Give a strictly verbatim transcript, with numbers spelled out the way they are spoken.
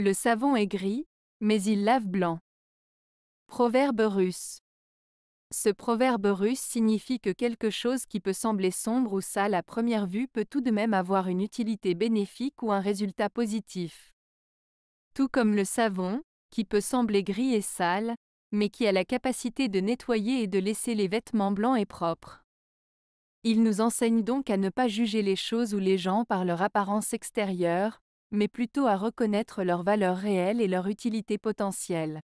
Le savon est gris, mais il lave blanc. Proverbe russe. Ce proverbe russe signifie que quelque chose qui peut sembler sombre ou sale à première vue peut tout de même avoir une utilité bénéfique ou un résultat positif. Tout comme le savon, qui peut sembler gris et sale, mais qui a la capacité de nettoyer et de laisser les vêtements blancs et propres. Il nous enseigne donc à ne pas juger les choses ou les gens par leur apparence extérieure, mais plutôt à reconnaître leur valeur réelle et leur utilité potentielle.